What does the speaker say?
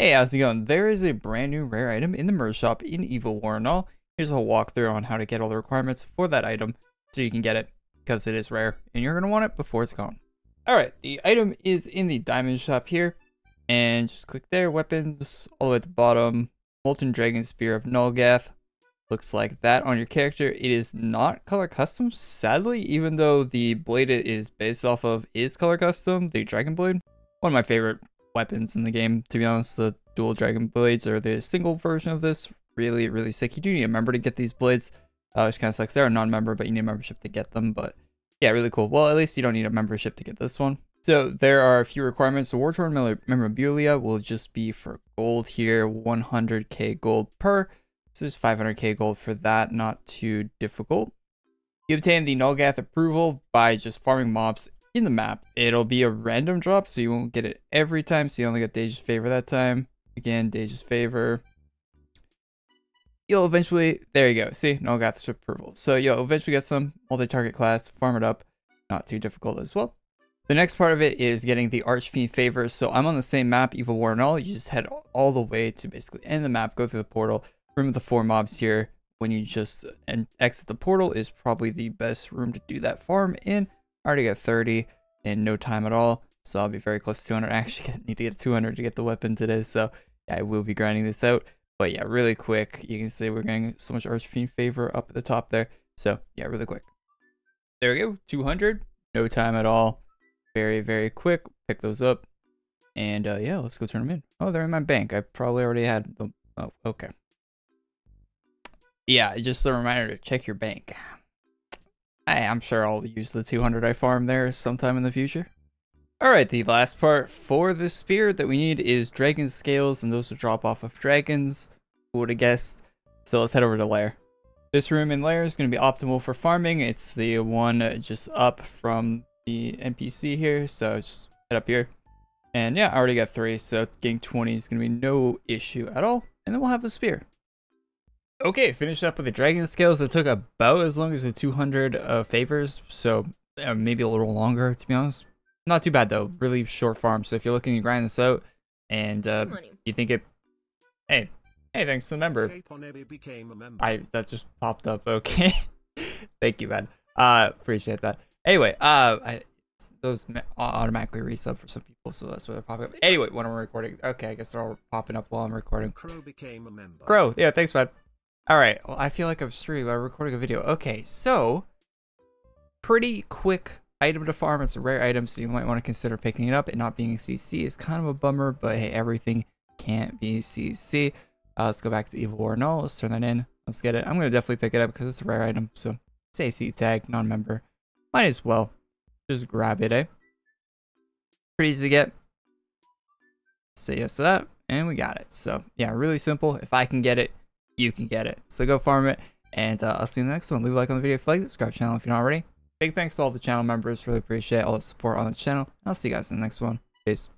Hey, how's it going? There is a brand new rare item in the merge shop in Evil War and All. Here's a walkthrough on how to get all the requirements for that item so you can get it, because it is rare and you're going to want it before it's gone. Alright, the item is in the diamond shop here, and just click there, weapons, all the way at the bottom, Molten Dragon Spear of Nulgath. Looks like that on your character. It is not color custom, sadly, even though the blade it is based off of is color custom, the Dragon Blade. One of my favorite weapons in the game, to be honest. The dual Dragon Blades, or the single version of this, really sick. You do need a member to get these blades, which kind of sucks. They're a non-member, but you need a membership to get them. But yeah, really cool. Well, at least you don't need a membership to get this one. So there are a few requirements. The War-Torn memorabilia will just be for gold here, 100k gold per. So there's 500k gold for that. Not too difficult. You obtain the Nulgath approval by just farming mobs in the map. It'll be a random drop, so you won't get it every time, so you only got Deja's Favor that time. Again, Deja's Favor. You'll eventually, there you go, see, Nulgath's approval. So you'll eventually get some multi-target class, farm it up, not too difficult as well. The next part of it is getting the Archfiend Favor. So I'm on the same map, Evil War and All. You just head all the way to basically end the map, go through the portal, remove the four mobs here. When you just exit the portal is probably the best room to do that farm in. I already got 30 in no time at all, so I'll be very close to 200. I actually need to get 200 to get the weapon today, so yeah, I will be grinding this out. But yeah, really quick. You can see we're getting so much Archfiend Favor up at the top there. So yeah, really quick. There we go, 200. No time at all. Very quick. Pick those up. And yeah, let's go turn them in. Oh, they're in my bank. I probably already had them. Oh, okay. Yeah, just a reminder to check your bank. I'm sure I'll use the 200 I farm there sometime in the future. Alright, the last part for the spear that we need is dragon scales, and those will drop off of dragons. Who would have guessed? So let's head over to Lair. This room in Lair is going to be optimal for farming. It's the one just up from the NPC here, so just head up here. And yeah, I already got 3, so getting 20 is going to be no issue at all. And then we'll have the spear. Okay, finished up with the dragon scales. It took about as long as the 200 favors, so maybe a little longer, to be honest. Not too bad though, really short farm. So if you're looking to grind this out and you think it, hey, thanks to the member. That just popped up. Okay, thank you, man. Appreciate that. Anyway, those automatically resub for some people, so that's where they're popping up. Anyway, when I'm recording, okay, I guess they're all popping up while I'm recording. Crow became a member. Crow, yeah, thanks, man. All right, well, I feel like I'm streaming by recording a video. Okay, so pretty quick item to farm. It's a rare item, so you might want to consider picking it up. And not being CC is kind of a bummer, but hey, everything can't be CC. Let's go back to Evil War and All. Let's turn that in. Let's get it. I'm gonna definitely pick it up because it's a rare item. So it's AC tag, non-member. Might as well just grab it, eh? Pretty easy to get. Say yes to that, and we got it. So yeah, really simple. If I can get it, you can get it. So go farm it, and I'll see you in the next one. Leave a like on the video if you like, subscribe to the channel if you're not already. Big thanks to all the channel members. Really appreciate all the support on the channel. I'll see you guys in the next one. Peace.